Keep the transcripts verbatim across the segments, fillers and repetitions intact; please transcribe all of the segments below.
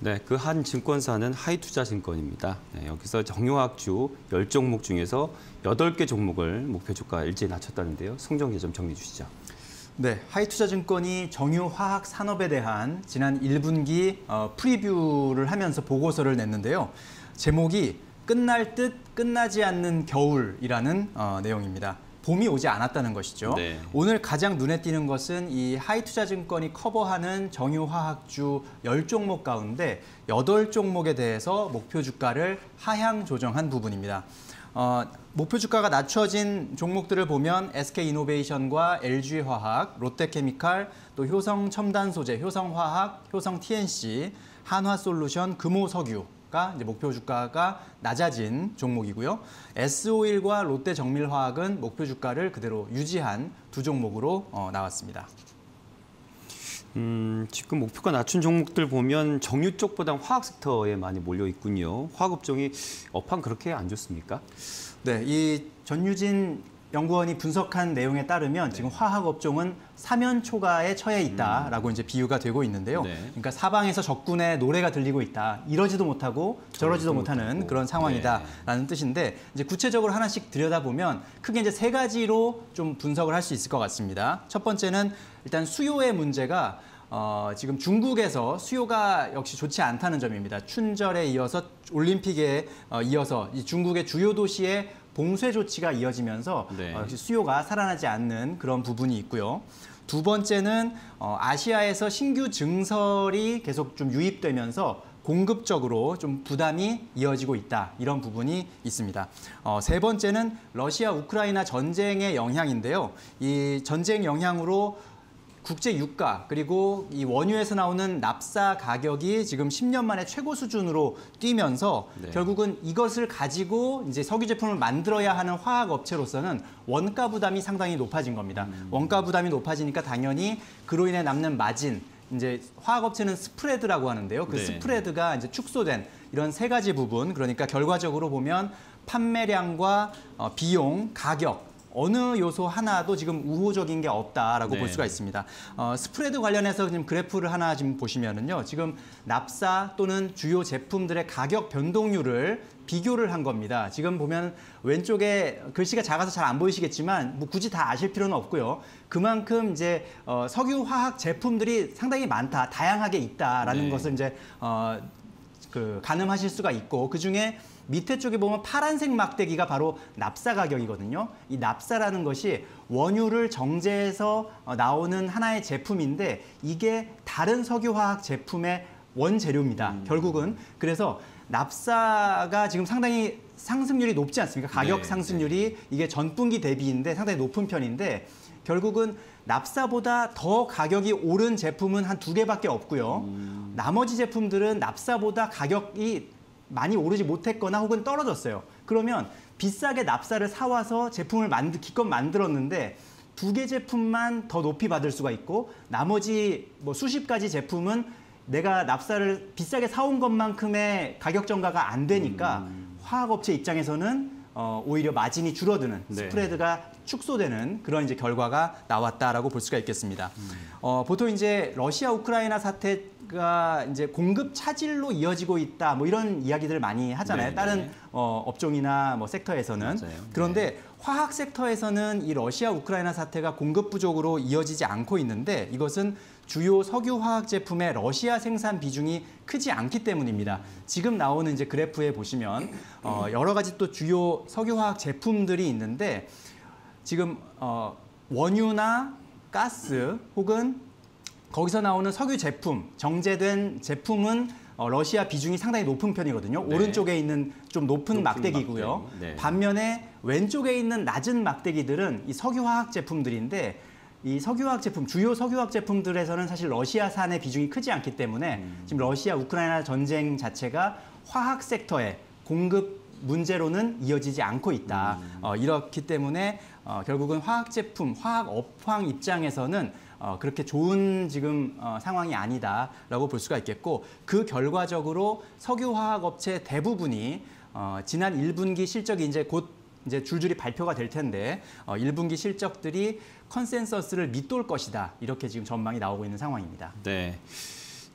네, 그 한 증권사는 하이투자증권입니다. 네, 여기서 정유화학주 십 종목 중에서 여덟 개 종목을 목표 주가 일제히 낮췄다는데요. 송정 계점 정리해 주시죠. 네, 하이투자증권이 정유화학 산업에 대한 지난 일 분기 어, 프리뷰를 하면서 보고서를 냈는데요. 제목이 끝날 듯 끝나지 않는 겨울이라는 어, 내용입니다. 봄이 오지 않았다는 것이죠. 네. 오늘 가장 눈에 띄는 것은 이 하이투자증권이 커버하는 정유화학주 십 종목 가운데 여덟 종목에 대해서 목표 주가를 하향 조정한 부분입니다. 어, 목표 주가가 낮춰진 종목들을 보면 에스케이이노베이션과 엘지화학, 롯데케미칼, 또 효성첨단소재, 효성화학, 효성 티엔씨, 한화솔루션, 금호석유 이제 목표 주가가 낮아진 종목이고요. 에스오일과 롯데정밀화학은 목표 주가를 그대로 유지한 두 종목으로 어, 나왔습니다. 음, 지금 목표가 낮춘 종목들 보면 정유 쪽보다 화학 섹터에 많이 몰려 있군요. 화학업종이 업황 그렇게 안 좋습니까? 네, 이 전유진 연구원이 분석한 내용에 따르면 지금 화학업종은 사면초가에 처해 있다라고 이제 비유가 되고 있는데요. 네. 그러니까 사방에서 적군의 노래가 들리고 있다. 이러지도 못하고 저러지도 못하는 못하고. 그런 상황이다라는 네. 뜻인데 이제 구체적으로 하나씩 들여다보면 크게 이제 세 가지로 좀 분석을 할 수 있을 것 같습니다. 첫 번째는 일단 수요의 문제가 어, 지금 중국에서 수요가 역시 좋지 않다는 점입니다. 춘절에 이어서 올림픽에 어, 이어서 이 중국의 주요 도시에 봉쇄 조치가 이어지면서 네. 어, 역시 수요가 살아나지 않는 그런 부분이 있고요. 두 번째는 어, 아시아에서 신규 증설이 계속 좀 유입되면서 공급적으로 좀 부담이 이어지고 있다. 이런 부분이 있습니다. 어, 세 번째는 러시아 우크라이나 전쟁의 영향인데요. 이 전쟁 영향으로 국제 유가 그리고 이 원유에서 나오는 납사 가격이 지금 십 년 만에 최고 수준으로 뛰면서 네. 결국은 이것을 가지고 이제 석유 제품을 만들어야 하는 화학 업체로서는 원가 부담이 상당히 높아진 겁니다. 음. 원가 부담이 높아지니까 당연히 그로 인해 남는 마진, 이제 화학 업체는 스프레드라고 하는데요. 그 네. 스프레드가 이제 축소된 이런 세 가지 부분, 그러니까 결과적으로 보면 판매량과 어, 비용, 가격 어느 요소 하나도 지금 우호적인 게 없다라고 네. 볼 수가 있습니다. 어, 스프레드 관련해서 지금 그래프를 하나 지금 보시면은요, 지금 납사 또는 주요 제품들의 가격 변동률을 비교를 한 겁니다. 지금 보면 왼쪽에 글씨가 작아서 잘 안 보이시겠지만 뭐 굳이 다 아실 필요는 없고요. 그만큼 이제 어, 석유화학 제품들이 상당히 많다, 다양하게 있다라는 네. 것을 이제 어, 그 가늠하실 수가 있고 그 중에 밑에 쪽에 보면 파란색 막대기가 바로 납사 가격이거든요. 이 납사라는 것이 원유를 정제해서 나오는 하나의 제품인데 이게 다른 석유화학 제품의 원재료입니다. 음. 결국은 그래서 납사가 지금 상당히 상승률이 높지 않습니까? 가격 네, 상승률이 네. 이게 전분기 대비인데 상당히 높은 편인데 결국은 납사보다 더 가격이 오른 제품은 한 두 개밖에 없고요. 음. 나머지 제품들은 납사보다 가격이 많이 오르지 못했거나 혹은 떨어졌어요. 그러면 비싸게 납사를 사와서 제품을 만들, 기껏 만들었는데 두 개 제품만 더 높이 받을 수가 있고 나머지 뭐 수십 가지 제품은 내가 납사를 비싸게 사온 것만큼의 가격 전가가 안 되니까 음. 화학업체 입장에서는 어, 오히려 마진이 줄어드는 네. 스프레드가 축소되는 그런 이제 결과가 나왔다라고 볼 수가 있겠습니다. 음. 어, 보통 이제 러시아 우크라이나 사태가 이제 공급 차질로 이어지고 있다, 뭐 이런 이야기들 많이 하잖아요. 네네. 다른 어, 업종이나 뭐 섹터에서는 맞아요. 그런데 네. 화학 섹터에서는 이 러시아 우크라이나 사태가 공급 부족으로 이어지지 않고 있는데 이것은 주요 석유화학 제품의 러시아 생산 비중이 크지 않기 때문입니다. 지금 나오는 이제 그래프에 보시면 어, 여러 가지 또 주요 석유화학 제품들이 있는데. 지금 어, 원유나 가스 혹은 거기서 나오는 석유 제품, 정제된 제품은 어, 러시아 비중이 상당히 높은 편이거든요. 네. 오른쪽에 있는 좀 높은, 높은 막대기고요. 막대기. 네. 반면에 왼쪽에 있는 낮은 막대기들은 이 석유화학 제품들인데 이 석유화학 제품, 주요 석유화학 제품들에서는 사실 러시아산의 비중이 크지 않기 때문에 음. 지금 러시아 우크라이나 전쟁 자체가 화학 섹터의 공급 문제로는 이어지지 않고 있다. 음. 어, 이렇기 때문에 어, 결국은 화학 제품, 화학 업황 입장에서는 어, 그렇게 좋은 지금 어, 상황이 아니다라고 볼 수가 있겠고 그 결과적으로 석유화학 업체 대부분이 어, 지난 일 분기 실적이 이제 곧 이제 줄줄이 발표가 될 텐데 어, 일 분기 실적들이 컨센서스를 밑돌 것이다. 이렇게 지금 전망이 나오고 있는 상황입니다. 네.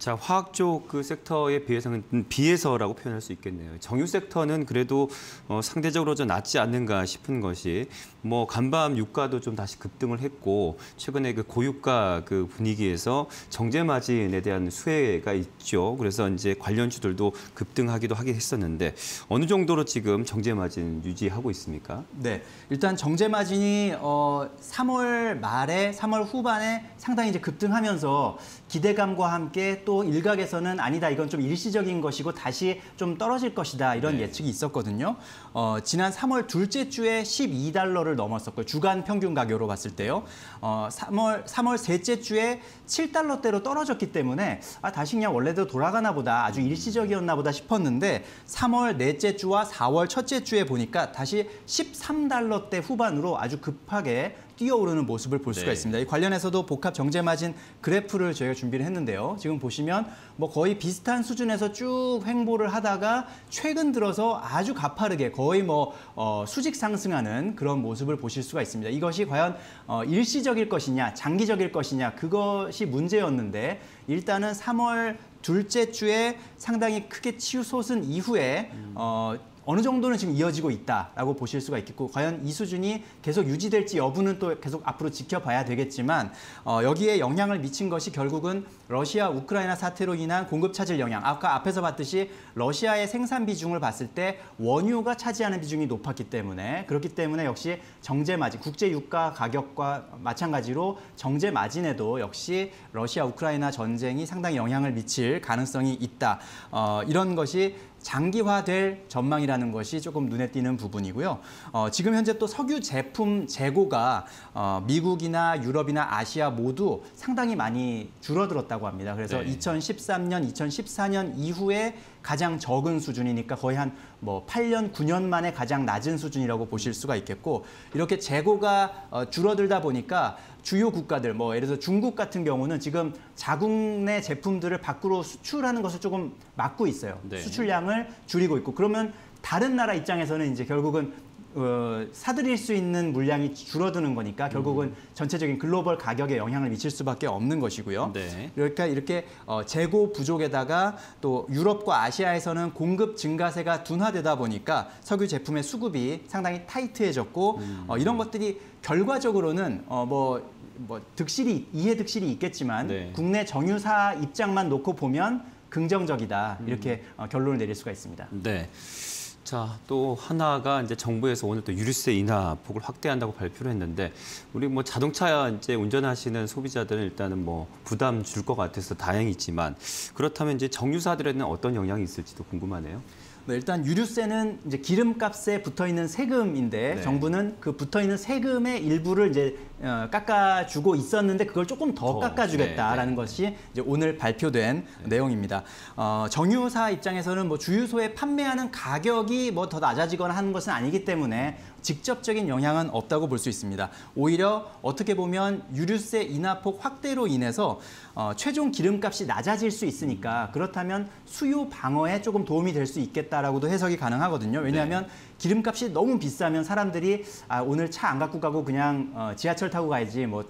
자, 화학 쪽 그 섹터에 비해서는 비해서라고 표현할 수 있겠네요. 정유 섹터는 그래도 어, 상대적으로 좀 낫지 않는가 싶은 것이 뭐 간밤 유가도 좀 다시 급등을 했고 최근에 그 고유가 그 분위기에서 정제 마진에 대한 수혜가 있죠. 그래서 이제 관련주들도 급등하기도 하긴 했었는데 어느 정도로 지금 정제 마진 유지하고 있습니까? 네, 일단 정제 마진이 어, 삼월 말에 삼월 후반에 상당히 이제 급등하면서 기대감과 함께 또 또 일각에서는 아니다, 이건 좀 일시적인 것이고 다시 좀 떨어질 것이다, 이런 네. 예측이 있었거든요. 어, 지난 삼월 둘째 주에 십이 달러를 넘었었고요. 주간 평균 가격으로 봤을 때요. 어, 삼월, 삼월 셋째 주에 칠 달러대로 떨어졌기 때문에 아, 다시 그냥 원래대로 돌아가나 보다, 아주 일시적이었나 보다 싶었는데 삼월 넷째 주와 사월 첫째 주에 보니까 다시 십삼 달러대 후반으로 아주 급하게 뛰어오르는 모습을 볼 네. 수가 있습니다. 이 관련해서도 복합 정제 마진 그래프를 저희가 준비를 했는데요. 지금 보시면 뭐 거의 비슷한 수준에서 쭉 횡보를 하다가 최근 들어서 아주 가파르게 거의 뭐 어, 수직 상승하는 그런 모습을 보실 수가 있습니다. 이것이 과연 어, 일시적일 것이냐, 장기적일 것이냐, 그것이 문제였는데 일단은 삼월 둘째 주에 상당히 크게 치솟은 이후에 음. 어, 어느 정도는 지금 이어지고 있다라고 보실 수가 있겠고 과연 이 수준이 계속 유지될지 여부는 또 계속 앞으로 지켜봐야 되겠지만 어, 여기에 영향을 미친 것이 결국은 러시아 우크라이나 사태로 인한 공급 차질 영향, 아까 앞에서 봤듯이 러시아의 생산 비중을 봤을 때 원유가 차지하는 비중이 높았기 때문에, 그렇기 때문에 역시 정제 마진, 국제 유가 가격과 마찬가지로 정제 마진에도 역시 러시아 우크라이나 전쟁이 상당히 영향을 미칠 가능성이 있다. 어, 이런 것이 장기화될 전망이라는 것이 조금 눈에 띄는 부분이고요. 어, 지금 현재 또 석유 제품 재고가 어, 미국이나 유럽이나 아시아 모두 상당히 많이 줄어들었다고 합니다. 그래서 네. 이천십삼 년, 이천십사 년 이후에 가장 적은 수준이니까 거의 한 뭐 팔 년, 구 년 만에 가장 낮은 수준이라고 보실 수가 있겠고, 이렇게 재고가 어, 줄어들다 보니까 주요 국가들, 뭐 예를 들어서 중국 같은 경우는 지금 자국 내 제품들을 밖으로 수출하는 것을 조금 막고 있어요. 네. 수출량을 줄이고 있고, 그러면 다른 나라 입장에서는 이제 결국은 어, 사들일 수 있는 물량이 줄어드는 거니까 결국은 음. 전체적인 글로벌 가격에 영향을 미칠 수밖에 없는 것이고요. 네. 그러니까 이렇게 어, 재고 부족에다가 또 유럽과 아시아에서는 공급 증가세가 둔화되다 보니까 석유 제품의 수급이 상당히 타이트해졌고 음. 어, 이런 것들이 결과적으로는 어, 뭐, 뭐 득실이, 이해 득실이 있겠지만 네. 국내 정유사 입장만 놓고 보면 긍정적이다, 이렇게 음. 어, 결론을 내릴 수가 있습니다. 네. 자, 또 하나가 이제 정부에서 오늘 또 유류세 인하 폭을 확대한다고 발표를 했는데 우리 뭐 자동차 이제 운전하시는 소비자들은 일단은 뭐 부담 줄 것 같아서 다행이지만 그렇다면 이제 정유사들에는 어떤 영향이 있을지도 궁금하네요. 네, 일단 유류세는 이제 기름값에 붙어 있는 세금인데 네. 정부는 그 붙어 있는 세금의 일부를 이제 어, 깎아주고 있었는데 그걸 조금 더, 더 깎아주겠다라는 네, 네. 것이 이제 오늘 발표된 네. 내용입니다. 어, 정유사 입장에서는 뭐 주유소에 판매하는 가격이 뭐 더 낮아지거나 하는 것은 아니기 때문에 직접적인 영향은 없다고 볼 수 있습니다. 오히려 어떻게 보면 유류세 인하폭 확대로 인해서 어, 최종 기름값이 낮아질 수 있으니까 그렇다면 수요 방어에 조금 도움이 될 수 있겠다라고도 해석이 가능하거든요. 왜냐하면 네. 기름값이 너무 비싸면 사람들이 아, 오늘 차 안 갖고 가고 그냥 어, 지하철 타고 가야지, 뭐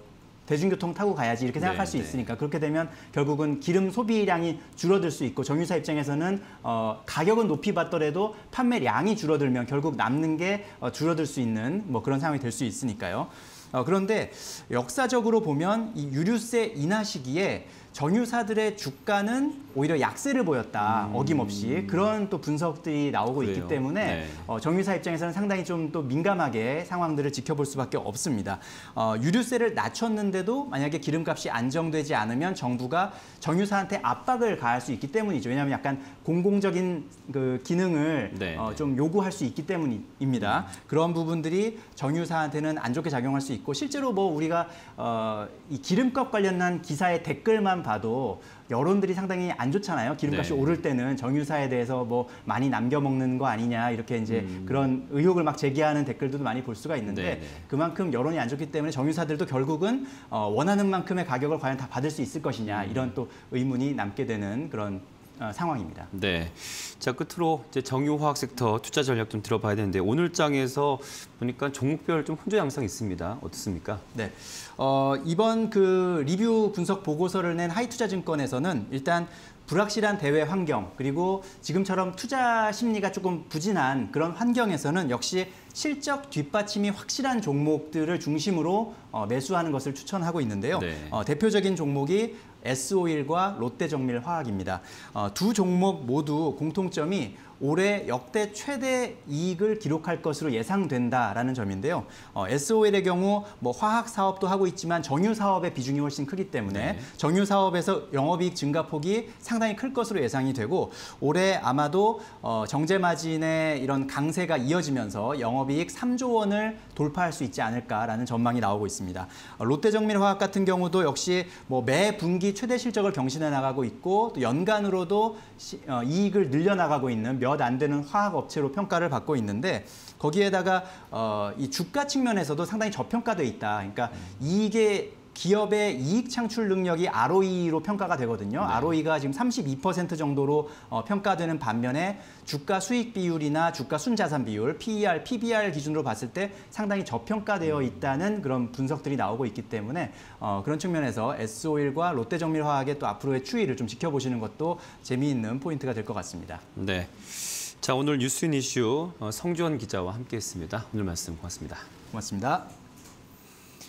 대중교통 타고 가야지, 이렇게 생각할 네, 수 있으니까 네. 그렇게 되면 결국은 기름 소비량이 줄어들 수 있고 정유사 입장에서는 어, 가격은 높이 받더라도 판매량이 줄어들면 결국 남는 게 어, 줄어들 수 있는 뭐 그런 상황이 될 수 있으니까요. 어, 그런데 역사적으로 보면 이 유류세 인하 시기에 정유사들의 주가는 오히려 약세를 보였다, 음... 어김없이 그런 또 분석들이 나오고 그래요. 있기 때문에 네. 어, 정유사 입장에서는 상당히 좀 또 민감하게 상황들을 지켜볼 수밖에 없습니다. 어, 유류세를 낮췄는데도 만약에 기름값이 안정되지 않으면 정부가 정유사한테 압박을 가할 수 있기 때문이죠. 왜냐하면 약간 공공적인 그 기능을 네. 어, 좀 요구할 수 있기 때문입니다. 음. 그런 부분들이 정유사한테는 안 좋게 작용할 수 있고 실제로 뭐 우리가 어, 이 기름값 관련한 기사의 댓글만 봐도 여론들이 상당히 안 좋잖아요. 기름값이 네. 오를 때는 정유사에 대해서 뭐 많이 남겨먹는 거 아니냐, 이렇게 이제 음. 그런 의혹을 막 제기하는 댓글도 많이 볼 수가 있는데 네네. 그만큼 여론이 안 좋기 때문에 정유사들도 결국은 원하는 만큼의 가격을 과연 다 받을 수 있을 것이냐, 이런 또 의문이 남게 되는 그런 어, 상황입니다. 네. 자, 끝으로 이제 정유화학 섹터 투자 전략 좀 들어봐야 되는데 오늘 장에서 보니까 종목별 좀 혼조 양상이 있습니다. 어떻습니까? 네. 어, 이번 그 리뷰 분석 보고서를 낸 하이투자증권에서는 일단 불확실한 대외 환경, 그리고 지금처럼 투자 심리가 조금 부진한 그런 환경에서는 역시 실적 뒷받침이 확실한 종목들을 중심으로 매수하는 것을 추천하고 있는데요. 네. 어, 대표적인 종목이 에스오일과 롯데정밀화학입니다. 어, 두 종목 모두 공통점이 올해 역대 최대 이익을 기록할 것으로 예상된다라는 점인데요. 어, 에스오일의 경우 뭐 화학 사업도 하고 있지만 정유 사업의 비중이 훨씬 크기 때문에 네. 정유 사업에서 영업이익 증가폭이 상당히 클 것으로 예상이 되고 올해 아마도 어, 정제 마진의 이런 강세가 이어지면서 영업이익 삼조 원을 돌파할 수 있지 않을까라는 전망이 나오고 있습니다. 어, 롯데정밀화학 같은 경우도 역시 뭐 매 분기 최대 실적을 경신해 나가고 있고 또 연간으로도 시, 어, 이익을 늘려나가고 있는 몇 안 되는 화학 업체로 평가를 받고 있는데 거기에다가 어, 이 주가 측면에서도 상당히 저평가돼 있다. 그러니까 이게 기업의 이익 창출 능력이 알오이로 평가가 되거든요. 네. 알오이가 지금 삼십이 퍼센트 정도로 어, 평가되는 반면에 주가 수익 비율이나 주가 순자산 비율, 피이알, 피비알 기준으로 봤을 때 상당히 저평가되어 있다는 그런 분석들이 나오고 있기 때문에 어, 그런 측면에서 에스오일과 롯데정밀화학의 또 앞으로의 추이를 좀 지켜보시는 것도 재미있는 포인트가 될 것 같습니다. 네. 자, 오늘 뉴스인 이슈 어, 성주원 기자와 함께했습니다. 오늘 말씀 고맙습니다. 고맙습니다.